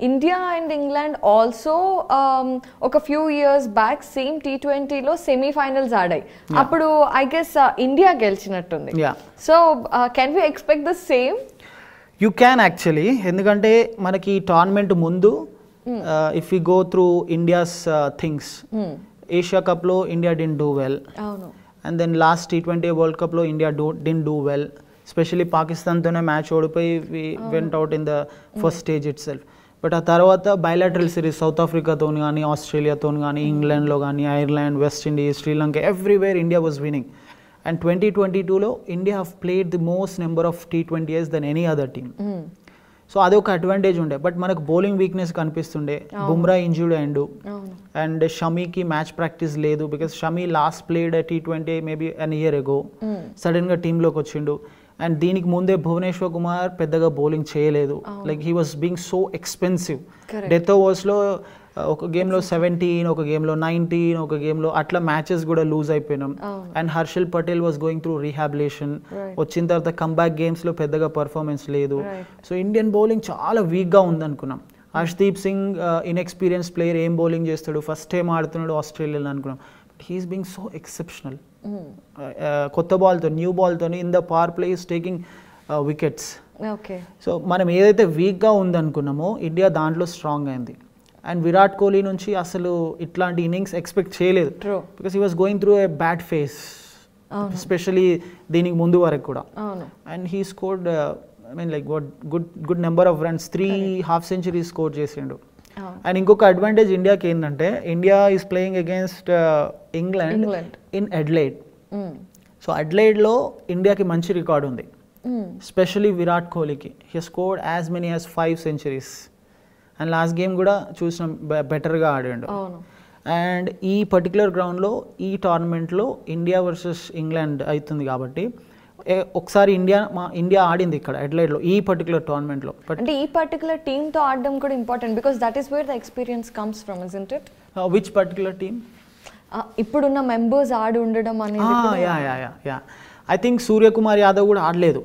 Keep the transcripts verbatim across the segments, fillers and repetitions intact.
India and England also um, a few years back same T twenty lo semi-finals aadai. Yeah. Appudu I guess uh, India gelinchinattundi. Yeah. So uh, can we expect the same? You can actually. Endukante manaki tournament mundu uh, if we go through India's uh, things. Mm. Asia Cup lo India didn't do well. Oh, no. And then last T twenty World Cup lo India do, didn't do well. Especially Pakistan tone match odipai we oh. went out in the first mm. stage itself. But at Taravata, bilateral series, South Africa, Tongani, Australia, Tongani, England, Logani, Ireland, West India, Sri Lanka, everywhere India was winning. And twenty twenty-two lo, India have played the most number of T twenties than any other team. Mm. So that's an advantage. But manak bowling weakness kanpistunde. Oh. Bumrah injured endu. Oh. And Shami ki match practice ledu because Shami last played a T twenty maybe an year ago. Mm. Suddenly team lo kochindu. And Deeniki Munde Bhuvneshwar Kumar peddaga bowling cheyaledu. Oh. Like he was being so expensive. Correct. Death overs lo uh, oka game lo seventeen, oka game lo nineteen, oka game lo atla matches kuda lose ayipoyinam. Oh. And Harshal Patel was going through rehabilitation. Vachin tarvata comeback games lo peddaga performance ledu. Right. So Indian bowling chaala weak ga undi anukunnam. Harshdeep Singh uh, inexperienced player em bowling chestadu first time aadutunnadu Australia lo anukunnam. But he is being so exceptional. కొత్త బాల్తో new బాల్తో in the power play is taking wickets. Okay. So మనం ఏదైతే వీక్గా ఉందనుకున్నామో India దాంట్లో strong అయింది. And Virat Kohli నుంచి అసలు ఇట్లాంటి ఇన్నింగ్స్ ఎక్స్పెక్ట్ చేయలేదు. True. Because he was going through a bad phase especially దీనికి ముందు వరకు కూడా. అవును. And he scored I mean like what good good number of runs three half century score చేసిండు. And ఇంకొక అడ్వాంటేజ్ ఇండియాకి ఏంటంటే India is playing against England in Adelaide. So అడ్లైడ్లో ఇండియాకి మంచి రికార్డు ఉంది స్పెషలీ విరాట్ కోహ్లీకి. He scored as many as five centuries and last game కూడా చూసినాం బెటర్గా ఆడాడు. అండ్ ఈ పర్టికులర్ గ్రౌండ్లో ఈ టోర్నమెంట్లో ఇండియా వర్సెస్ ఇంగ్లాండ్ అవుతుంది కాబట్టి ఒకసారి ఇండియా మా ఇండియా ఆడింది ఇక్కడ అడ్లైడ్లో ఈ పర్టికులర్ టోర్నమెంట్లో. అంటే ఈ పర్టికులర్ టీమ్తో ఆడడం కూడా important because that is where the experience comes from isn't it. Which particular team ఇప్పుడున్న మెంబర్స్ ఆడి ఉండడం అనేది. Yeah yeah yeah yeah I think Suryakumar Yadav కూడా ఆడలేదు.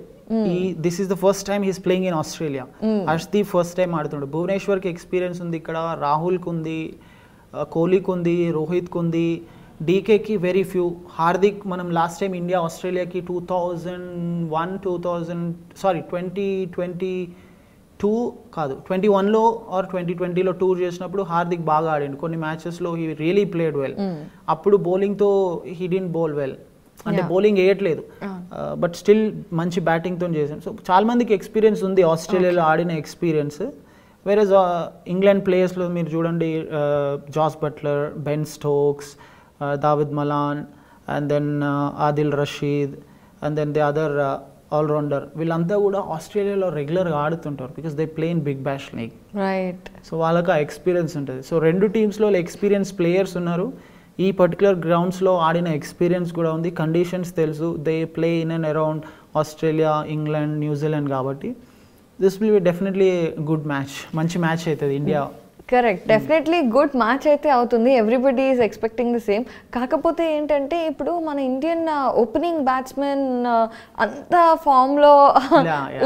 ఈ this is the first time he's playing in Australia. Harshdeep first time ఆడుతుండే. భువనేశ్వర్కి experience ఉంది ఇక్కడ, రాహుల్కి ఉంది, కోహ్లీకి ఉంది, రోహిత్కి ఉంది, డీకేకి వెరీ ఫ్యూ. హార్దిక్ మనం లాస్ట్ టైం ఇండియా ఆస్ట్రేలియాకి two thousand one two thousand sorry twenty twenty two కాదు ట్వంటీ వన్లో ఆర్ ట్వంటీ ట్వంటీలో టూర్ చేసినప్పుడు హార్దిక్ బాగా ఆడిండు. కొన్ని మ్యాచెస్లో హీ రియలీ ప్లేడ్ వెల్. అప్పుడు బౌలింగ్తో హీ డిడ్ బౌల్ వెల్, అంటే బౌలింగ్ వేయట్లేదు, బట్ స్టిల్ మంచి బ్యాటింగ్తో చేసాం. సో చాలామందికి ఎక్స్పీరియన్స్ ఉంది ఆస్ట్రేలియాలో ఆడిన ఎక్స్పీరియన్స్. వేరేజ్ ఇంగ్లాండ్ ప్లేయర్స్లో మీరు చూడండి Jos Buttler, Ben Stokes, Uh, David Malan, and then uh, Adil Rashid, and then the other uh, all-rounder. Villanta kuda Australia lo regular ga aadutuntaru because they play in Big Bash League. Right. So vallaka experience untadi. So rendu teams lo experience players unnaru. Ee particular grounds lo aadina experience kuda undi. Conditions telusu. They play in and around Australia, England, New Zealand kabatti this will be definitely a good match. Manchi match aitadi India. Mm. Correct, definitely good match అయితే అవుతుంది. Everybody is expecting the same. కాకపోతే ఏంటంటే ఇప్పుడు మన Indian opening batsmen అంత ఫామ్లో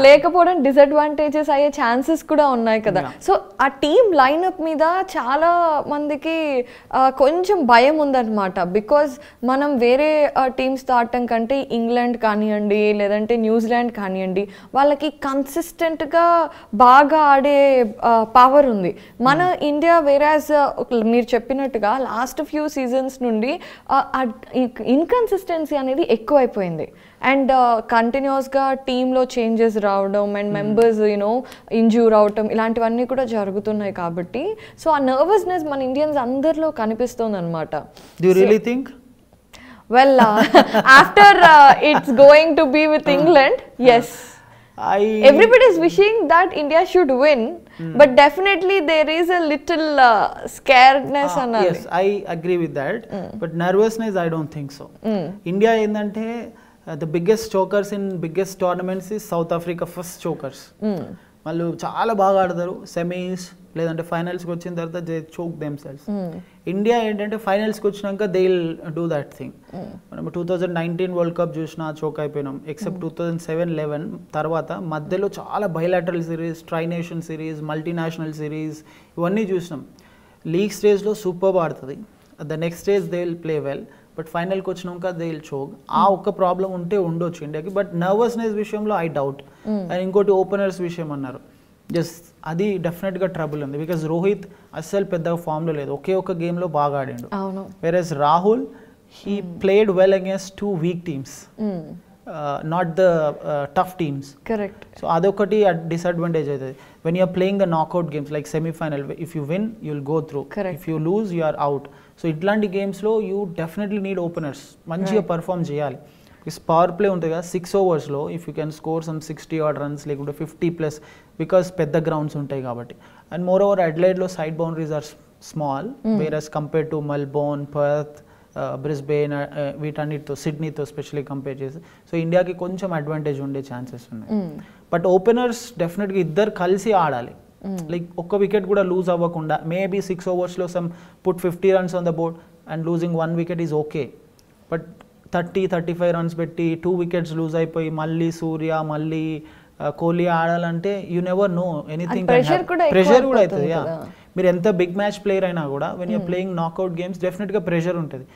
లేకపోవడం disadvantages అయ్యే ఛాన్సెస్ కూడా ఉన్నాయి కదా. సో ఆ టీమ్ లైనప్ మీద చాలా మందికి కొంచెం భయం ఉందన్నమాట. బికాజ్ మనం వేరే టీమ్స్తో ఆడటం కంటే ఇంగ్లాండ్ కానివ్వండి లేదంటే న్యూజిలాండ్ కానివ్వండి వాళ్ళకి కన్సిస్టెంట్గా బాగా ఆడే పవర్ ఉంది. మన ఇండియా వేరాజ్ మీరు చెప్పినట్టుగా లాస్ట్ ఫ్యూ సీజన్స్ నుండి ఇన్కన్సిస్టెన్సీ అనేది ఎక్కువైపోయింది. అండ్ కంటిన్యూస్గా టీంలో చేంజెస్ రావడం అండ్ మెంబర్స్ యూనో ఇంజ్యూర్ అవడం ఇలాంటివన్నీ కూడా జరుగుతున్నాయి కాబట్టి సో ఆ నర్వస్నెస్ మన ఇండియన్స్ అందరిలో కనిపిస్తుంది అనమాట. Do you really think? Well, uh, after uh, it's going to be with England, yes. I... Everybody is wishing that India should win, mm. but definitely there is a little uh, scaredness. Ah, another. Yes, I agree with that, mm. but nervousness I don't think so. Mm. India endante uh, the biggest chokers in biggest tournaments is South Africa first chokers. Mm. వాళ్ళు చాలా బాగా ఆడతారు, semis లేదంటే ఫైనల్స్కి వచ్చిన తర్వాత they choke themselves. India ఏంటంటే ఫైనల్స్కి వచ్చినాక they will do that thing. మనం two thousand nineteen world cup చూసినా చోక్ అయిపోయినాం, except two thousand seven eleven తర్వాత మధ్యలో చాలా bilateral series, tri nation series, multinational series ఇవన్నీ చూసినాం. లీగ్ స్టేజ్లో సూపర్ ఆడుతుంది, the next stage they will play well, but ఫైనల్కి వచ్చినాక దే విల్ చోక్. ఆ ఒక్క ప్రాబ్లం ఉంటే ఉండొచ్చు ఇండియాకి, బట్ నర్వస్నెస్ విషయంలో ఐ డౌట్. అండ్ ఇంకోటి ఓపెనర్స్ విషయం అన్నారు, జస్ట్ అది డెఫినెట్గా ట్రబుల్ ఉంది. బికాజ్ రోహిత్ అస్సలు పెద్దగా ఫామ్లో లేదు, ఒకే ఒక గేమ్లో బాగా ఆడిండు. Versus Rahul he played well against two weak teams, not the tough teams. Correct. So అదొకటి డిసడ్వాంటేజ్ అవుతుంది. When you're playing the knockout games like semifinal, if you win you will go through, if you lose you are out. So ఇట్లాంటి గేమ్స్లో you definitely need openers, మంచిగా perform చేయాలి. Power play ఉంటుంది కదా, six ఓవర్స్లో if you can score some sixty or runs లేకుంటే fifty plus, because పెద్ద grounds ఉంటాయి కాబట్టి. అండ్ మోర్ ఓవర్ అడ్లైడ్లో side boundaries are small, versus compare to Melbourne, Perth, Brisbane, వీటన్నిటితో సిడ్నీతో స్పెషల్లీ కంపేర్ చేసి, సో ఇండియాకి కొంచెం అడ్వాంటేజ్ ఉండే ఛాన్సెస్ ఉన్నాయి. బట్ ఓపెనర్స్ డెఫినెట్గా ఇద్దరు కలిసి ఆడాలి, లైక్ ఒక్క వికెట్ కూడా లూజ్ అవ్వకుండా. మేబీ సిక్స్ ఓవర్స్లో some put fifty runs on the board and losing one wicket is okay, but thirty thirty five runs పెట్టి టూ వికెట్స్ లూజ్ అయిపోయి మళ్ళీ సూర్య మళ్ళీ కోహ్లీ ఆడాలంటే you never know anything. Pressure కూడా అవుతుంది. మీరు ఎంత బిగ్ మ్యాచ్ ప్లేయర్ అయినా కూడా when you're playing knockout games డెఫినెట్గా ప్రెషర్ ఉంటుంది.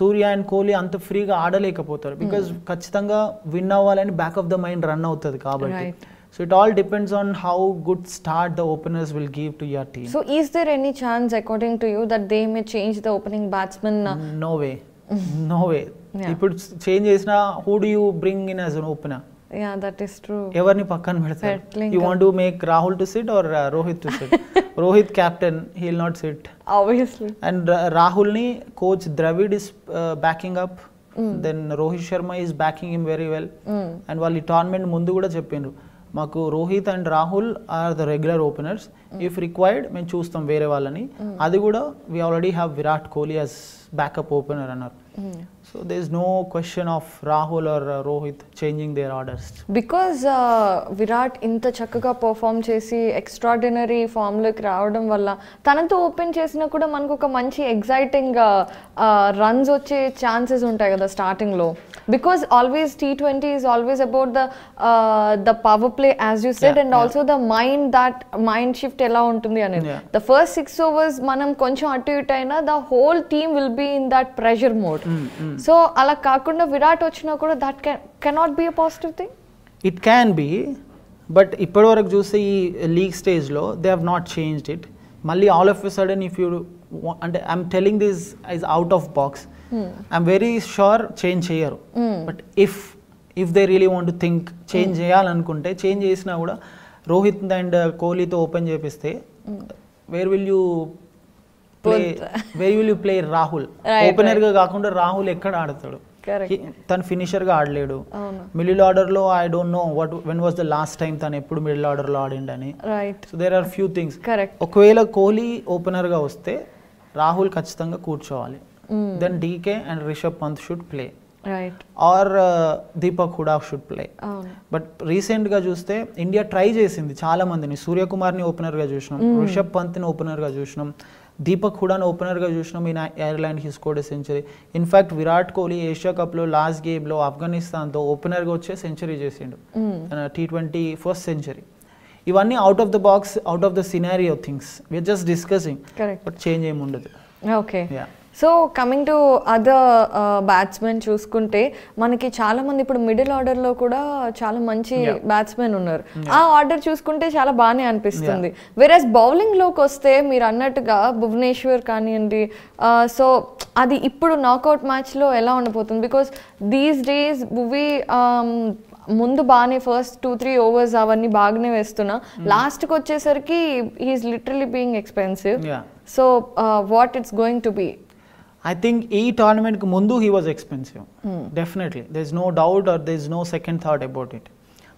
సూర్య అండ్ కోహ్లీ అంత ఫ్రీగా ఆడలేకపోతారు, బికాజ్ ఖచ్చితంగా విన్ అవ్వాలని back of the mind run అవుతుంది కాబట్టి. So it all depends on how good start the openers will give to your team. So is there any chance, according to you, that they may change the opening batsman? Uh? No way, no way. Yeah. If it changes now, who do you bring in as an opener? Yeah, that is true. Everni pakkan padtaru. You want to make Rahul to sit or uh, Rohit to sit? Rohit captain, he will not sit. Obviously. And uh, Rahul ni coach Dravid is uh, backing up. Mm. Then Rohit Sharma is backing him very well. Mm. And while tournament mundu kuda cheppinru. మాకు Rohit and Rahul are the regular openers, if required మేము చూస్తాం వేరే వాళ్ళని. అది కూడా we already have Virat Kohli as backup opener అన్నారు. So there is no question of Rahul or Rohit changing their orders. Because Virat ఇంత చక్కగా పర్ఫామ్ చేసి ఎక్స్ట్రాడినరీ ఫామ్లోకి రావడం వల్ల తనతో ఓపెన్ చేసినా కూడా మనకు ఒక మంచి ఎగ్జైటింగ్ రన్స్ వచ్చే ఛాన్సెస్ ఉంటాయి కదా స్టార్టింగ్లో. Because always T twenty is always about the uh, the power play, as you said, yeah, and yeah. also the mind that mind shift ela untundi anedi. Yeah. The first six overs manam koncham attu it aina the whole team will be in that pressure mode. Mm, mm. So ala kaakunda Virat ochina kuda that can, cannot be a positive thing. It can be, but ippadi varaku chuste ee league stage lo they have not changed it. Malli all of a sudden if you and I'm telling this is out of box. I'm very sure change చేయరు, but if if they really want to think change చేయాలనుకుంటే change చేసినా కూడా Rohit and కోహ్లీతో open చేపిస్తే where will you play where will you play Rahul ఓపెనర్గా కాకుండా రాహుల్ ఎక్కడ ఆడతాడు? తను ఫినిషర్గా ఆడలేడు. మిడిల్ ఆర్డర్లో I don't know what when was the last time తను ఎప్పుడు మిడిల్ ఆర్డర్లో ఆడిండని. So there are few things. ఒకవేళ కోహ్లీ ఓపెనర్గా వస్తే రాహుల్ ఖచ్చితంగా కూర్చోవాలి. Mm. Then D K and Rishabh Pant should play, right? Or uh, Deepak Huda should play. Oh. But recent ga chuste India try chesindi chaala mandini. Suryakumar ni opener ga chusnam, mm. Rishabh Pant ni opener ga chusnam, Deepak Huda ni opener ga chusnam. In Ireland he scored a century. In fact Virat Kohli Asia Cup lo last game lo Afghanistan tho opener ga vache century chesindu, and T twenty first century. Ivanni out of the box, out of the scenario things we are just discussing. Correct. But change em undadu. Okay. Yeah. So coming to other batsmen చూసుకుంటే మనకి చాలా మంది ఇప్పుడు middle ఆర్డర్లో కూడా చాలా మంచి batsmen ఉన్నారు. ఆ ఆర్డర్ చూసుకుంటే చాలా బాగానే అనిపిస్తుంది. వేరస్ బౌలింగ్లోకి వస్తే మీరు అన్నట్టుగా భువనేశ్వర్ కానివ్వండి, సో అది ఇప్పుడు నాకౌట్ మ్యాచ్లో ఎలా ఉండబోతుంది? బికాస్ దీస్ డేస్ భువి ముందు బాగానే ఫస్ట్ టూ త్రీ ఓవర్స్ అవన్నీ బాగానే వేస్తున్నా, లాస్ట్కి వచ్చేసరికి he's literally being expensive. So what it's going to be? I think e tournament ku mundu he was expensive. Mm. Definitely. There is no doubt or there is no second thought about it.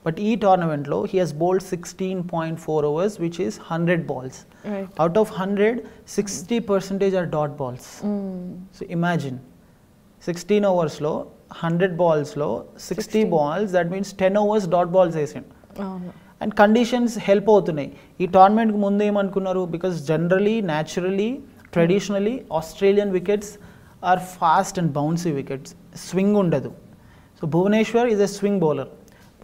But e tournament lo he has bowled sixteen point four overs, which is one hundred balls. Right. Out of one hundred, sixty percent are dot balls. Mm. So imagine sixteen overs lo one hundred balls lo sixty, sixty balls, that means ten overs dot balls asin. Oh no. and conditions help అవుతున్నాయి ఈ tournament కు ముందు ఏమనుకున్నారు because generally naturally traditionally Australian wickets are fast and bouncy wickets swing ఉండదు so Bhuvneshwar is a swing bowler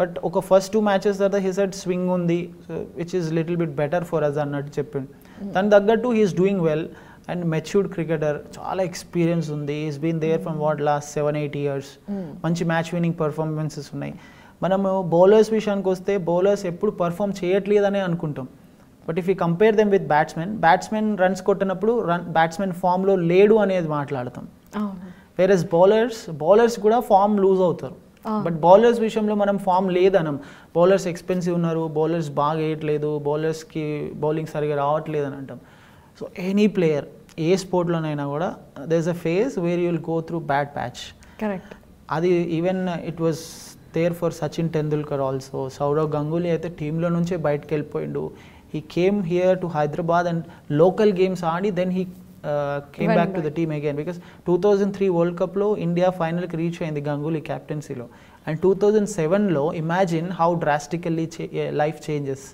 but ఒక first two matches that he said swing ఉంది so which is little bit better for us అన్నట్టు చెప్పిండు తన దగ్గట్టు he is doing well and matured cricketer chaala experience undi he's been there from what last seven eight years manchi match winning performances unnai manamu bowlers vishayaniki oste bowlers eppudu perform cheyatledane anukuntam but if we compare them with batsmen batsmen runs kottanapudu batsmen form lo ledu anedi maatladtam avunu whereas bowlers bowlers kuda form lose avutaru but bowlers విషయంలో మనం form లేదనం bowlers expensive ఉన్నారు bowlers బాగా వేయట్లేదు bowlers కి bowling సరిగా రావట్లేదు అని అంటాం సో ఎనీ ప్లేయర్ ఏ స్పోర్ట్లోనైనా కూడా there is a phase where you will go through bad patch correct అది even it was there for Sachin Tendulkar also Sourav Ganguly అయితే టీంలో నుంచే బయటకు వెళ్ళిపోయిండు he came here to Hyderabad and local games ఆడి then he came back to the team again because two thousand three world కప్లో India ఫైనల్కి reach అయింది గంగూలీ క్యాప్టెన్సీలో అండ్ టూ థౌజండ్ సెవెన్లో imagine how drastically life changes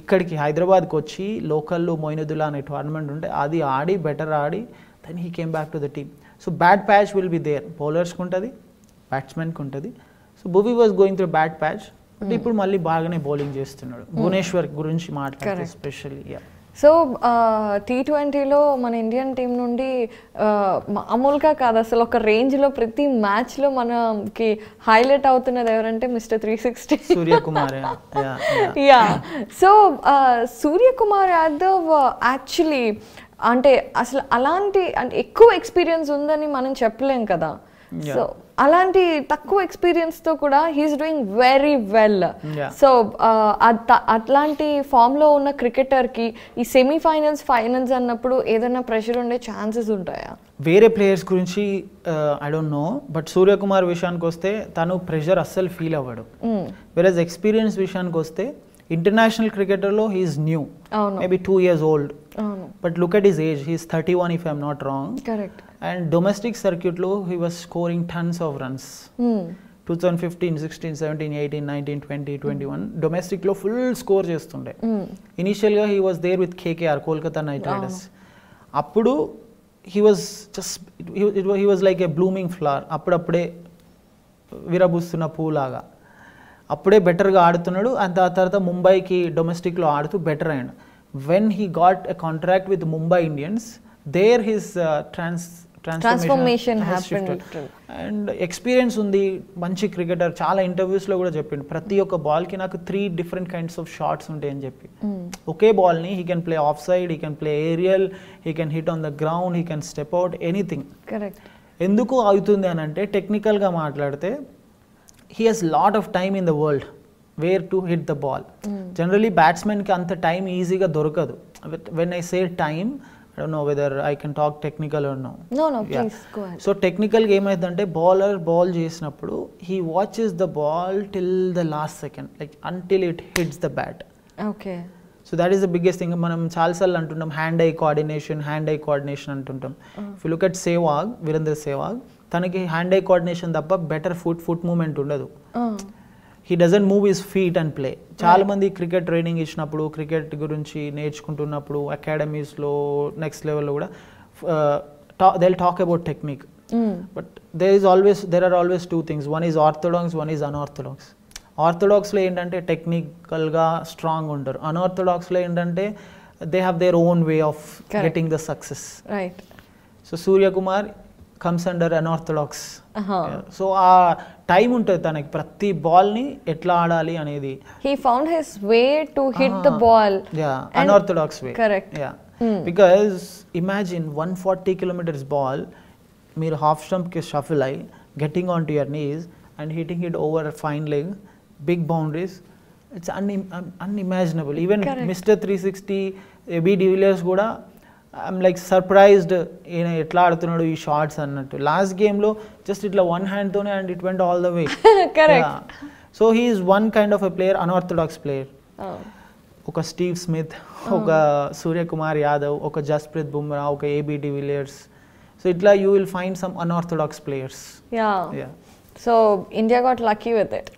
ఇక్కడికి హైదరాబాద్కి వచ్చి లోకల్లో మొయినుద్దులా అనే టోర్నమెంట్ ఉంటే అది ఆడి బెటర్ ఆడి then he came back to the team so bad patch will be there బౌలర్స్కి ఉంటుంది బ్యాట్స్మెన్కి ఉంటుంది so Bhuvi was going through bad patch అంటే ఇప్పుడు మళ్ళీ బాగానే బౌలింగ్ చేస్తున్నాడు భువనేశ్వర్ గురించి మాట్లాడారు ఎస్పెషల్లీ సో టీ ట్వంటీలో మన ఇండియన్ టీం నుండి మామూలుగా కాదు అసలు ఒక రేంజ్లో ప్రతి మ్యాచ్లో మనకి హైలైట్ అవుతున్నది ఎవరంటే mister three sixty Suryakumar yeah so Suryakumar Yadav actually అంటే అసలు అలాంటి అంటే ఎక్కువ ఎక్స్పీరియన్స్ ఉందని మనం చెప్పలేం కదా సో అలాంటి తక్కువ ఎక్స్పీరియన్స్ తో కూడా he's doing very well so అట్లాంటి ఫామ్ లో ఉన్న క్రికెటర్ కి ఈ సెమీఫైనల్స్ ఫైనల్స్ అన్నప్పుడు ఏదైనా ప్రెషర్ ఉండే ఛాన్సెస్ ఉంటాయా వేరే ప్లేయర్స్ గురించి I don't know but Suryakumar విషయానికి వస్తే తను ప్రెషర్ అస్సలు ఫీల్ అవ్వడు వెరస్ ఎక్స్పీరియన్స్ విషయానికి వస్తే ఇంటర్నేషనల్ క్రికెటర్లో he's new maybe two years old but look at his age he's thirty one if I'm not wrong correct and domestic circuit lo he was scoring tons of runs mm. twenty fifteen sixteen seventeen eighteen nineteen twenty twenty-one mm. domestic lo full score chestunde mm. initially he was there with K K R Kolkata Knight Riders wow. appudu he was just he, it, he was like a blooming flower appudu appude virabustunna poolaga appude better ga aadutunnadu and aa tarata Mumbai ki domestic lo aadtu better ayindu when he got a contract with Mumbai Indians there his uh, trans transformation happened and experience undi manchi cricketer chaala interviews lo kuda cheppindu prati oka ball ki naaku three different kinds of shots untayi ani cheppi okay ball ni he can play offside he can play aerial he can hit on the ground he can step out anything correct enduku avutundi anante technical ga maatladte he has lot of time in the world where to hit the ball mm. generally batsman ki anta time easy ga dorukadu when I say time I don't know whether I can talk technical or no. No, no, please yeah. go ahead. So technical game aitante bowler ball chesinappudu he watches the ball till the last second, like until it hits the bat. Okay. So that is the biggest thing. Manam chalsal antuntam hand-eye coordination, hand-eye coordination antuntam. Uh-huh. If you look at Sehwag, Virendra Sehwag, thaniki hand-eye coordination tappa better foot foot movement undadu. Uh-huh. He doesn't move his feet and play. చాలా మంది cricket training ఇచ్చినప్పుడు cricket గురించి నేర్చుకుంటున్నప్పుడు అకాడమీస్లో next లెవెల్లో కూడా they will talk about technique but there is always there are always two things one is orthodox one is unorthodox ఆర్థోడాక్స్లో ఏంటంటే టెక్నికల్గా strong ఉంటారు అన్ఆర్థోడాక్స్లో ఏంటంటే they have their own way of getting the success right so Suryakumar comes under unorthodox uh-huh. yeah. so a uh, time untadi thanaki prati ball ni etla aadali anedi he found his way to hit uh-huh. the ball yeah unorthodox way correct yeah mm. because imagine one hundred forty kilometers ball mere half stump ke shuffle ai getting onto your knees and hitting it over a fine leg big boundaries it's un- un- unimaginable even correct. Mister three sixty A B de Villiers kuda I'm like surprised in etla adutunadu ee shots annattu last game lo just itla one hand tone and it went all the way correct yeah. so he is one kind of a player unorthodox player oh oka Steve Smith oh. oka Suryakumar Yadav oka Jasprit Bumrah oka A B de Villiers so itla you will find some unorthodox players yeah yeah so India got lucky with it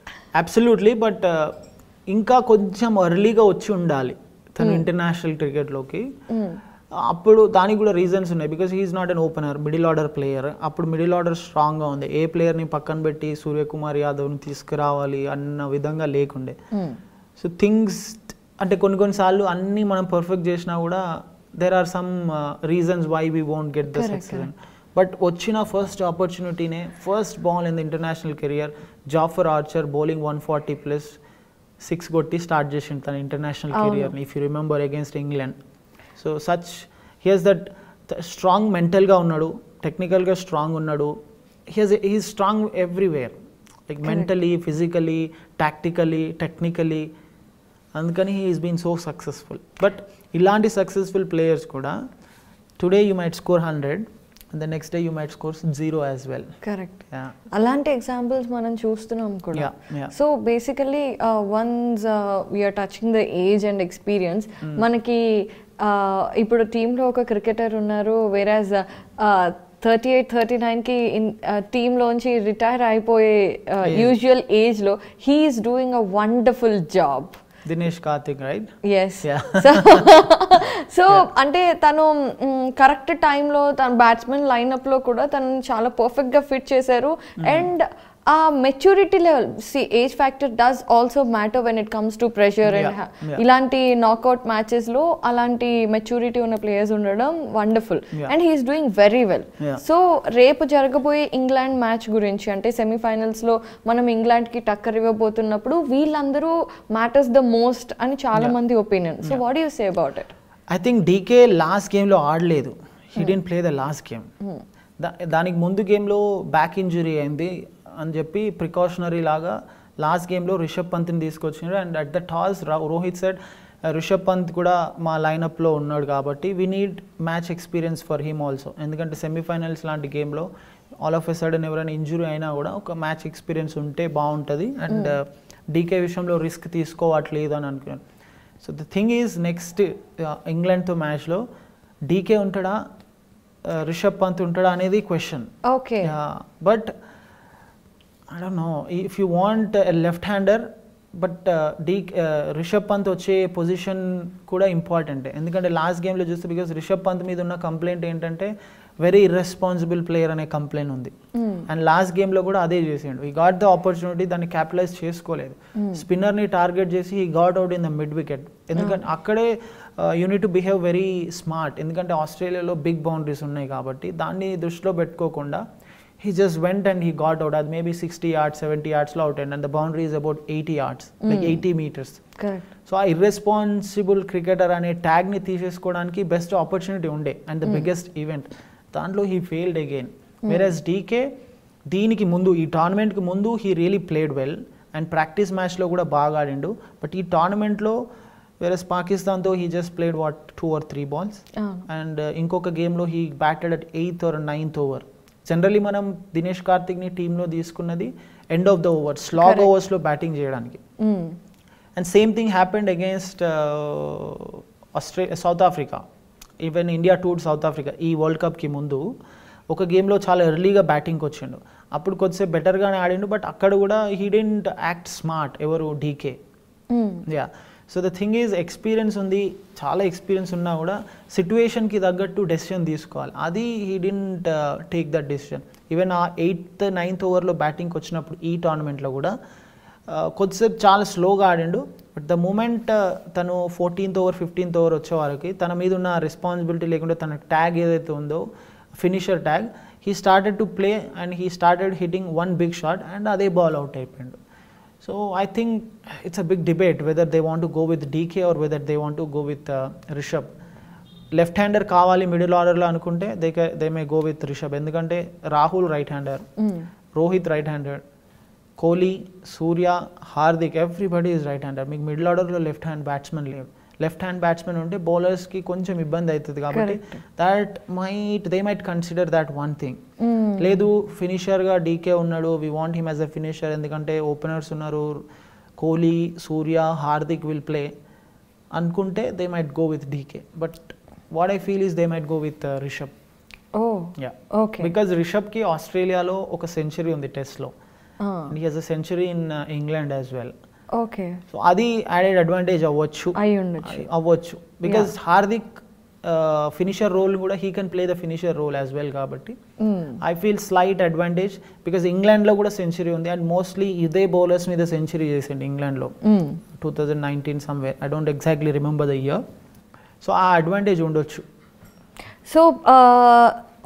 absolutely but uh, ఇంకా కొంచెం ఎర్లీగా వచ్చి ఉండాలి తను international క్రికెట్లోకి. అప్పుడు దానికి కూడా reasons ఉన్నాయి, because he's not an opener, middle order player. అప్పుడు మిడిల్ ఆర్డర్ స్ట్రాంగ్గా ఉంది, ఏ ప్లేయర్ని పక్కన పెట్టి సూర్యకుమార్ యాదవ్ని తీసుకురావాలి అన్న విధంగా లేకుండే. సో థింగ్స్ అంటే కొన్ని కొన్నిసార్లు అన్నీ మనం పర్ఫెక్ట్ చేసినా కూడా there are some reasons why we won't get the success. But వచ్చిన ఫస్ట్ ఆపర్చునిటీనే, first ball in the international career, Jofra Archer bowling one forty plus six కొట్టి స్టార్ట్ చేసింది తన ఇంటర్నేషనల్ కెరియర్ని, if you remember against England. So such he he's that strong, మెంటల్గా ఉన్నాడు, టెక్నికల్గా strong ఉన్నాడు, he he's he is strong everywhere, like mentally, physically, tactically, technically. అందుకని he is been so successful. But ఇలాంటి successful players కూడా today you might score hundred and the next day you might score zero as well. Correct. Yeah. Alanti examples manam chustunnam kuda. Yeah, yeah. So basically uh, once uh, we are touching the age and experience, mm. manaki uh, ipudu team lo oka cricketer unnaru, whereas uh, uh, thirty-eight thirty-nine ki in uh, team lonchi retire ayipoye uh, yeah. usual age lo he is doing a wonderful job. Dinesh Karthik, right? Yes. Yeah. So, so yeah. ante tanu um, correct time lo tan batsman lineup lo kuda tanu chaala perfect ga fit chesaru. Mm. And a uh, maturity level, see age factor does also matter when it comes to pressure. Yeah. And yeah. ilanti knockout matches lo alanti maturity unna players undadam wonderful. Yeah. And he is doing very well. Yeah. So రేపు జరగబోయే England match గురించి, అంటే semifinals లో మనం England కి టక్కర్ ఇవ్వబోతున్నప్పుడు వీళ్ళందరూ matters the most అని చాలా మంది opinion. So what you say about it? I think DK last game లో ఆడలేదు, he did play the last game. దానికి ముందు గేమ్ లో బ్యాక్ ఇంజురీ అయింది అని చెప్పి ప్రికాషనరీ లాగా లాస్ట్ గేమ్లో రిషబ్ పంత్ని తీసుకొచ్చినారు. And at the toss Rohit said Rishabh Pant కూడా మా లైనప్లో ఉన్నాడు కాబట్టి we need match experience for him also, ఎందుకంటే సెమీఫైనల్స్ లాంటి గేమ్లో ఆల్ ఆఫ్ ఎ సడన్ ఎవరైనా ఇంజురీ అయినా కూడా ఒక మ్యాచ్ ఎక్స్పీరియన్స్ ఉంటే బాగుంటుంది. అండ్ డీకే విషయంలో రిస్క్ తీసుకోవట్లేదు అని అనుకున్నాను. So the thing is next ఇంగ్లాండ్తో మ్యాచ్లో డీకే ఉంటాడా రిషబ్ పంత్ ఉంటాడా అనేది question. Okay, but I don't know if you want a left hander, but uh, D, uh, Rishabh Pant oche position kuda important. Endukante last game lo just because Rishabh Pant meeda unna complaint entante very irresponsible player ane complaint undi. Mm. And last game lo kuda adhe chesindu, he got the opportunity dani capitalize cheskoledu. Mm. Spinner ni target chesi he got out in the mid wicket. Endukante mm. akkade uh, you need to behave very smart, endukante Australia lo big boundaries unnayi kabatti danni drushilo pettukokunda he just went and he got out at maybe sixty yards seventy yards out, and the boundary is about eighty yards. Mm. Like eighty meters. Correct. So a irresponsible cricketer ane tag ni teeseskodaniki best opportunity unde, and the mm. biggest event dantlo he failed again. Mm. Whereas D K deeniki mundu ee tournament ki mundu he really played well and practice match lo kuda baaga adindu, but ee tournament lo whereas Pakistan tho he just played what two or three balls. Oh. And uh, inkoka game lo he batted at eighth or ninth over. Generally మనం దినేష్ కార్తిక్ని టీంలో తీసుకున్నది end of the over, slag ఓవర్స్లో batting చేయడానికి. And same thing happened against ఆస్ట్రే South Africa. Even India tour South Africa ఈ world కప్కి ముందు ఒక గేమ్లో చాలా ఎర్లీగా బ్యాటింగ్కి వచ్చిండు, అప్పుడు కొద్దిసేపు బెటర్గానే ఆడిండు, బట్ అక్కడ కూడా హీ డిడ్ంట్ యాక్ట్ స్మార్ట్ ఎవరు DK. Yeah, so the thing is experience ఉంది, చాలా ఎక్స్పీరియన్స్ ఉన్నా కూడా సిట్యుయేషన్కి తగ్గట్టు డెసిషన్ తీసుకోవాలి, అది he didn't take that decision. Even ఆ ఎయిత్ నైన్త్ ఓవర్లో బ్యాటింగ్కి వచ్చినప్పుడు ఈ టోర్నమెంట్లో కూడా కొద్దిసేపు చాలా స్లోగా ఆడిండు, బట్ ద మూమెంట్ తను ఫోర్టీన్త్ ఓవర్ ఫిఫ్టీన్త్ ఓవర్ వచ్చేవారికి తన మీద ఉన్న రెస్పాన్సిబిలిటీ లేకుండా తన ట్యాగ్ ఏదైతే ఉందో finisher tag he started to play and he started hitting one big shot and అదే బాల్ అవుట్ అయిపోయిండు. So I think it's a big debate whether they want to go with D K or whether they want to go with uh, Rishabh. Left-hander kavali middle order lo anukunte they can, they may go with Rishabh, endukante Rahul right-hander, mm. Rohit right-hander, Kohli, Surya, Hardik, everybody is right-hander. Meek middle order lo left-hand batsman ledu, left-hand batsman unte bowlers ki koncham ibbandi aitundi kabatti that might they might consider that one thing. లేదు ఫినిషర్గా DK ఉన్నాడు, we want him as a finisher, ఎందుకంటే openers ఉన్నారు Kohli, Surya, Hardik will play అనుకుంటే they might go with DK. But what I feel is they might go with Rishabh. Yeah, because రిషబ్కి ఆస్ట్రేలియాలో ఒక century ఉంది టెస్ట్లో, he has a century in England as well. Okay so అది added advantage అవ్వచ్చు అవ్వచ్చు because Hardik finisher role కూడా he can play the finisher role as well కాబట్టి I feel slight advantage because ఇంగ్లాండ్లో కూడా సెంచరీ ఉంది అండ్ మోస్ట్లీ ఇదే bowlers మీద సెంచరీ చేసింది ఇంగ్లాండ్లో two thousand nineteen somewhere I don't exactly remember the year so ఆ అడ్వాంటేజ్ ఉండొచ్చు సో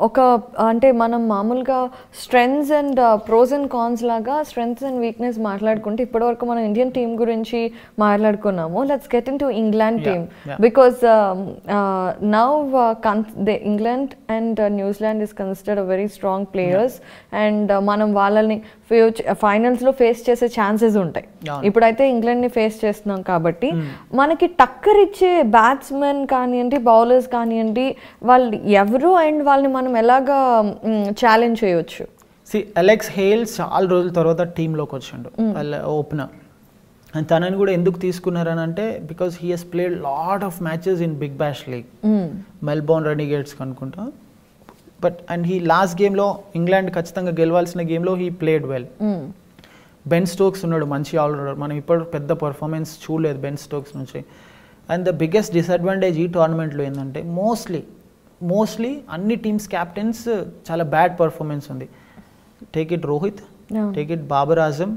ఒక అంటే మనం మామూలుగా strengths and pros and cons లాగా స్ట్రెంగ్స్ అండ్ వీక్నెస్ మాట్లాడుకుంటే ఇప్పటివరకు మనం ఇండియన్ టీం గురించి మాట్లాడుకున్నాము let's get in to England team because now the England and New Zealand is considered a very strong players and మనం వాళ్ళని ఫ్యూచర్ ఫైనల్స్లో ఫేస్ చేసే ఛాన్సెస్ ఉంటాయి ఇప్పుడైతే ఇంగ్లాండ్ని ఫేస్ చేస్తున్నాం కాబట్టి మనకి టక్కర్ ఇచ్చే బ్యాట్స్మెన్ కానివ్వండి బౌలర్స్ కానివ్వండి వాళ్ళు ఎవరు అండ్ వాళ్ళని మనం ఎలాగా ఛాలెంజ్ చేయొచ్చు సి అలెక్స్ హేల్స్ చాలా రోజుల తర్వాత టీంలోకి వచ్చిండు ఓపెనర్ అండ్ తనని కూడా ఎందుకు తీసుకున్నారని అంటే because he Hess played lot of matches in big bash league Melbourne Renegades అనుకుంటా బట్ అండ్ హీ లాస్ట్ గేమ్లో ఇంగ్లాండ్ ఖచ్చితంగా గెలవాల్సిన గేమ్లో he played well Ben Stokes ఉన్నాడు మంచి ఆల్రౌండర్ మనం ఇప్పుడు పెద్ద పర్ఫార్మెన్స్ చూడలేదు బెన్ స్టోక్స్ నుంచి అండ్ ద బిగ్గెస్ట్ డిసడ్వాంటేజ్ ఈ టోర్నమెంట్లో ఏంటంటే మోస్ట్లీ మోస్ట్లీ అన్ని టీమ్స్ క్యాప్టెన్స్ చాలా బ్యాడ్ పర్ఫార్మెన్స్ ఉంది take it Rohit take it Babar Azam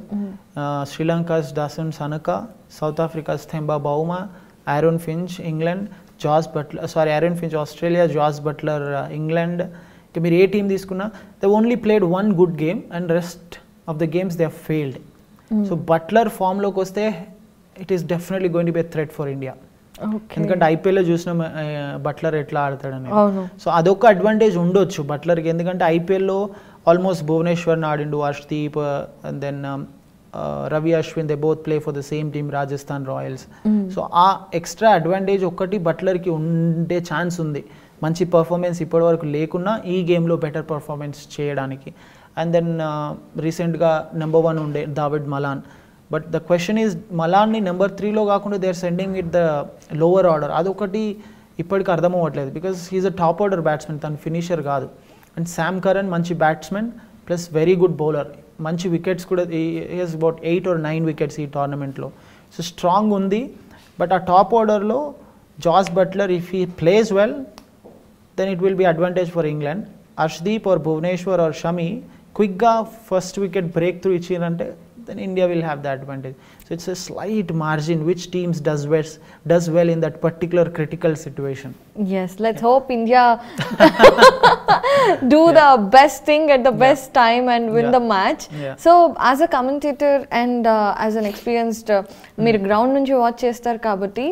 Sri Lanka's Dasun Shanaka South Africa's Temba Bavuma Aaron Finch England Jos Buttler sorry Aaron Finch Australia Jos Buttler England ఇంకా మీరు ఏ టీం తీసుకున్నా they only played one good game and rest of the games they failed so Buttler ఫామ్లోకి వస్తే it is definitely going to be a threat for India ఎందుకంటే ఐపీఎల్లో చూసిన Buttler ఎట్లా ఆడతాడని సో అదొక అడ్వాంటేజ్ ఉండొచ్చు బట్లర్కి ఎందుకంటే ఐపీఎల్లో ఆల్మోస్ట్ భువనేశ్వర్ ఆడిండు Arshdeep and then Ravi Ashwin they both play for the same team Rajasthan Royals so ఆ ఎక్స్ట్రా అడ్వాంటేజ్ ఒక్కటి బట్లర్కి ఉండే ఛాన్స్ ఉంది మంచి పర్ఫార్మెన్స్ ఇప్పటివరకు లేకున్నా ఈ గేమ్లో బెటర్ పర్ఫార్మెన్స్ చేయడానికి అండ్ దెన్ రీసెంట్గా నెంబర్ వన్ ఉండే David Malan but the question is మలాన్ని నెంబర్ త్రీలో కాకుండా they are sending it the lower order అదొకటి ఇప్పటికి అర్థం అవ్వట్లేదు because he's a top order batsmen తను ఫినిషర్ కాదు అండ్ శామ్ కరన్ మంచి batsmen plus very good bowler మంచి వికెట్స్ కూడా he has about eight or nine wickets ఈ టోర్నమెంట్లో సో స్ట్రాంగ్ ఉంది బట్ ఆ టాప్ ఆర్డర్లో Jos Buttler if he plays well then it will be advantage for England Arshdeep or Bhuvneshwar or Shami క్విక్గా first wicket breakthrough ఇచ్చిందంటే then India will have the advantage. So it's a slight margin which teams does well, does well in that particular critical situation. Yes, let's yeah. hope India do yeah. the best thing at the yeah. best time and win yeah. the match. Yeah. So as a commentator and uh, as an experienced, uh, mm. meer ground nunchi watch chestar kabatti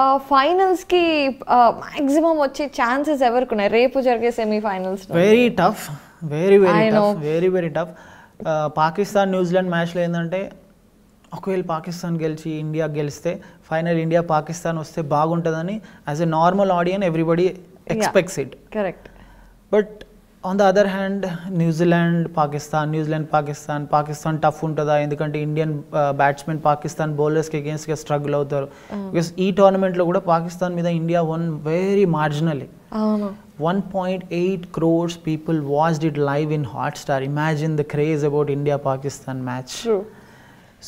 uh, finals ki uh, maximum vache chances ever kunnai repu jarige semi finals. Very tough, very very I tough, know. very very tough. Pakistan New Zealand మ్యాచ్లో ఏంటంటే ఒకవేళ పాకిస్తాన్ గెలిచి India గెలిస్తే final India Pakistan వస్తే బాగుంటుందని as a normal audience everybody expects it correct but on the other hand New Zealand Pakistan New Zealand Pakistan Pakistan tough ఉంటుందా ఎందుకంటే Indian batsmen Pakistan బౌలర్స్కి అగేన్స్ట్గా స్ట్రగుల్ అవుతారు బికాస్ ఈ టోర్నమెంట్లో కూడా పాకిస్తాన్ మీద India one very marginally one point eight crores people watched it live in Hotstar. Imagine the craze about India-Pakistan match. True.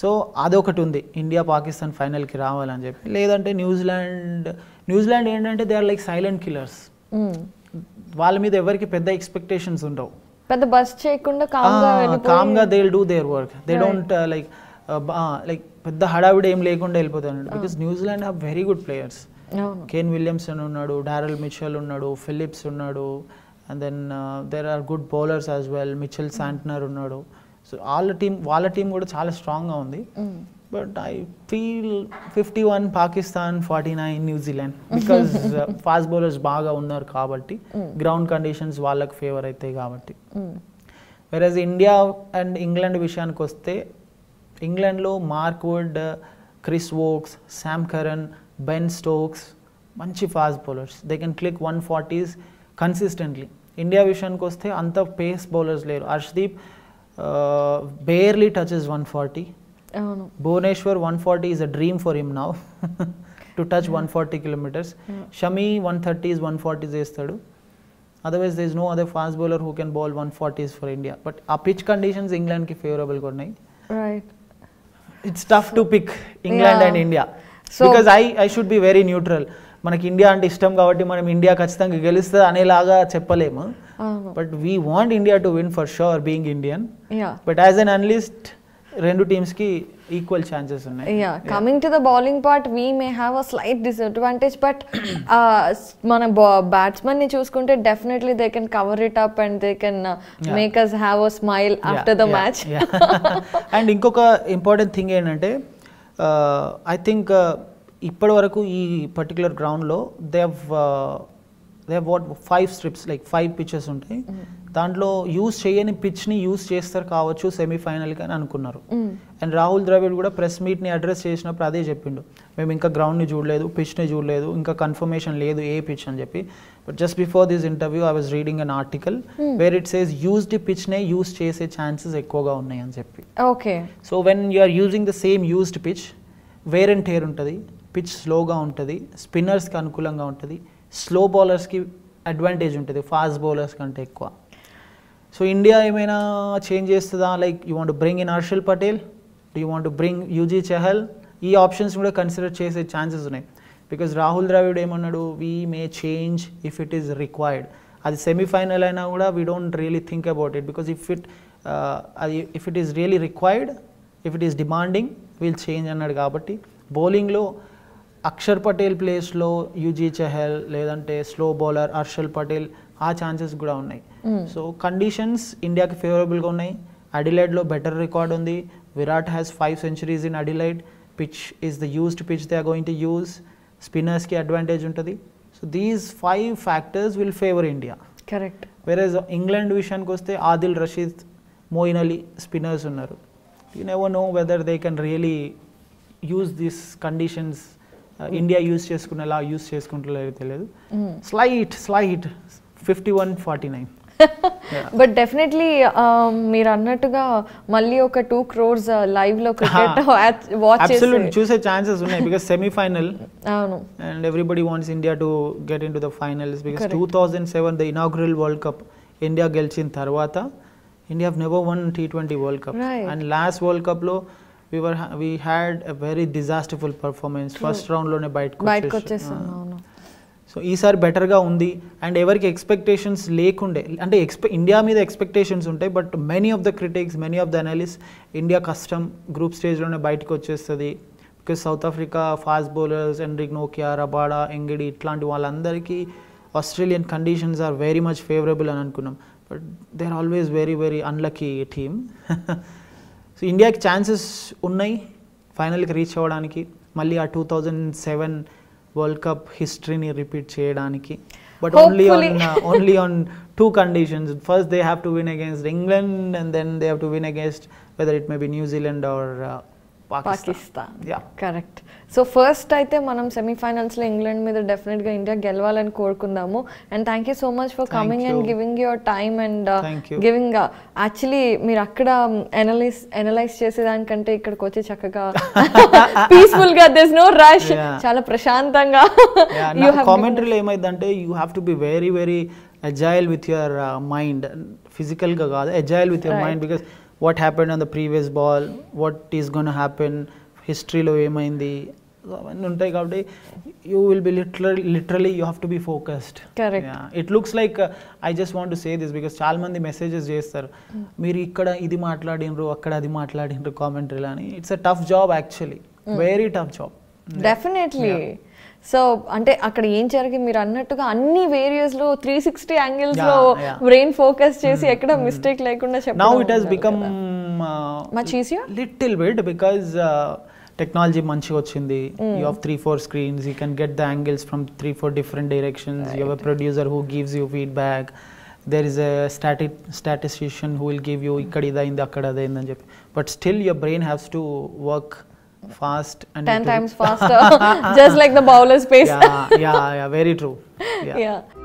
So, adokati undi. India-Pakistan final ki ravalani cheppi. Ledante Newzealand, Newzealand entante they are like silent killers. Vaalla meeda evariki pedda expectations undavu. Pedda bust cheyakunda calmga vellipoyi. Calmga they'll do their work. They right. don't uh, like uh, uh, like pedda hadavidi em lekunda vellipotaru because Newzealand have very good players. Kane Williamson ఉన్నాడు Daryl Mitchell ఉన్నాడు Phillips ఉన్నాడు and then there are good bowlers as well Mitchell Santner ఉన్నాడు so వాళ్ళ team వాళ్ళ team కూడా చాలా స్ట్రాంగ్గా ఉంది but I feel fifty one Pakistan forty nine New Zealand because fast bowlers బాగా ఉన్నారు కాబట్టి గ్రౌండ్ కండిషన్స్ వాళ్ళకి ఫేవర్ అవుతాయి కాబట్టి వెరాజ్ ఇండియా అండ్ ఇంగ్లాండ్ విషయానికి వస్తే ఇంగ్లాండ్లో Mark Wood Chris Woakes Sam Curran Ben Stokes, మంచి fast bowlers they can click one forties consistently India విషయానికి వస్తే అంత పేస్ బౌలర్స్ లేరు Arshdeep barely touches one forty Bhuvneshwar one forty is a dream for him now to touch one forty kilometers Shami one thirties one forty చేస్తాడు otherwise there is no other fast bowler who can bowl one forties for India but ఆ pitch conditions ఇంగ్లాండ్కి ఫేవరబుల్గా ఉన్నాయి it's tough to pick England yeah. and India. So because I, I should be very neutral. మనకి India అంటే ఇష్టం కాబట్టి మనం India ఖచ్చితంగా గెలుస్తుంది అనేలాగా చెప్పలేము but we want India to win for sure being Indian but as an analyst రెండు టీమ్స్ కి ఈక్వల్ ఛాన్సెస్ ఉన్నాయి yeah coming to the bowling part we may have a slight disadvantage but మన batsmen ని చూసుకుంటే definitely they can cover it up and they can make us have a smile after the match and ఇంకొక important thing ఏంటంటే I think ఇప్పటి వరకు ఈ particular గ్రౌండ్లో they they what five strips like five pitches ఉంటాయి దాంట్లో use చేయని పిచ్ని use చేస్తారు కావచ్చు సెమీఫైనల్కి అని అనుకున్నారు అండ్ రాహుల్ ద్రవిడ్ కూడా ప్రెస్ మీట్ని అడ్రస్ చేసినప్పుడు అదే చెప్పిండు మేము ఇంకా గ్రౌండ్ని చూడలేదు పిచ్ని చూడలేదు ఇంకా కన్ఫర్మేషన్ లేదు ఏ పిచ్ అని చెప్పి but just before this interview I was reading an article where it says used పిచ్నే యూజ్ చేసే ఛాన్సెస్ ఎక్కువగా ఉన్నాయి అని చెప్పి okay so when you're using the same used pitch wear and tear ఉంటుంది పిచ్ స్లోగా ఉంటుంది స్పిన్నర్స్కి అనుకూలంగా ఉంటుంది స్లో బౌలర్స్కి అడ్వాంటేజ్ ఉంటుంది ఫాస్ట్ బౌలర్స్ కంటే ఎక్కువ సో ఇండియా ఏమైనా చేంజ్ చేస్తుందా like you want bring in Harshal Patel do you want bring UG Chahal ఈ ఆప్షన్స్ కూడా కన్సిడర్ చేసే ఛాన్సెస్ ఉన్నాయి బికాజ్ రాహుల్ ద్రావిడ్ ఏమన్నాడు we may change if it is required అది సెమీఫైనల్ అయినా కూడా we don't really think about it because if it అది if it is really required if it is demanding we'll change అన్నాడు కాబట్టి బౌలింగ్లో అక్షర్ పటేల్ ప్లేస్లో యూజీ చహల్ లేదంటే స్లో బౌలర్ హర్షల్ పటేల్ ఆ ఛాన్సెస్ కూడా ఉన్నాయి సో కండిషన్స్ ఇండియాకి ఫేవరబుల్గా ఉన్నాయి అడిలైడ్లో బెటర్ రికార్డ్ ఉంది Virat has five centuries in Adelaide pitch is the used pitch they are going to use స్పిన్నర్స్కి అడ్వాంటేజ్ ఉంటుంది so these five factors will favour India correct వేరేజ్ England విషయానికి వస్తే ఆదిల్ రషీద్ మోయిన్ అలీ స్పిన్నర్స్ ఉన్నారు you never know whether they can really use these conditions India use చేసుకునేలా use చేసుకుంటలేదు తెలియదు slight slight fifty one forty nine but definitely మీరు అన్నట్టుగా మళ్ళీ ఒక టూ క్రోర్స్ లైవ్ లో క్రికెట్ వాచ్ చేసి చూసే ఛాన్సెస్ ఉన్నాయి బికాజ్ సెమీఫైనల్ అవును and everybody wants India to get in to the finals because two thousand seven the inaugural world cup India గెలిచిన తర్వాత India have never won T twenty world cup and last world cup లో we were we had a very disasterful performance True. first round lone bite coaches so ee sari better ga undi and everki expectations lekunde ante India meeda expectations untai but many of the critics many of the analysts India custom group stage lone bite coachestadi because South Africa fast bowlers and Rignokia Rabada Engedi itlanti vallandariki Australian conditions are very much favorable an anukunnam but they are always very very unlucky team so ఇండియాకి chances ఉన్నాయి ఫైనల్కి reach అవ్వడానికి మళ్ళీ ఆ two thousand seven world cup హిస్టరీని repeat చేయడానికి but only on only on two conditions first they have to win against England and then they have to win against whether it may be New Zealand or Pakistan yeah correct so first అయితే మనం సెమీఫైనల్స్లో England మీద డెఫినెట్గా India గెలవాలని కోరుకుందాము and thank you so much for coming and giving your time and giving actually మీరు అక్కడ analyse analyse చేసేదానికంటే ఇక్కడికి వచ్చి చక్కగా పీస్ఫుల్గా దేర్ ఇస్ నో రష్ చాలా ప్రశాంతంగా యూ హ్యావ్ కామెంటరీలో ఏమైందంటే you have to be very very agile with your mind ఫిజికల్గా కాదు agile with your mind because what happened on the previous ball what is going to happen history lo emaindi and untai kabatti you will be literally literally you have to be focused correct yeah. it looks like uh, I just want to say this because chaala mandi messages chestaru meer ikkada idi maatladinru akkada adi maatladinru commentary lani it's a tough job actually mm. very tough job definitely yeah. So అంటే అక్కడ ఏం జరిగింది మీరు అన్నట్టుగా అన్ని various లో three sixty angles లో brain focus చేసి ఎక్కడ మిస్టేక్ లేకుండా చెప్పారు now it has become much easier little bit because technology మంచిగా వచ్చింది you have three four screens you can get the angles from three four different directions you have a producer who gives you feedback there is a static statistician who will give you ఇక్కడ ఇదైంది అక్కడ అదైంది అని చెప్పి but still your brain has to work fast and ten times faster just like the bowler's pace yeah yeah yeah very true yeah, yeah.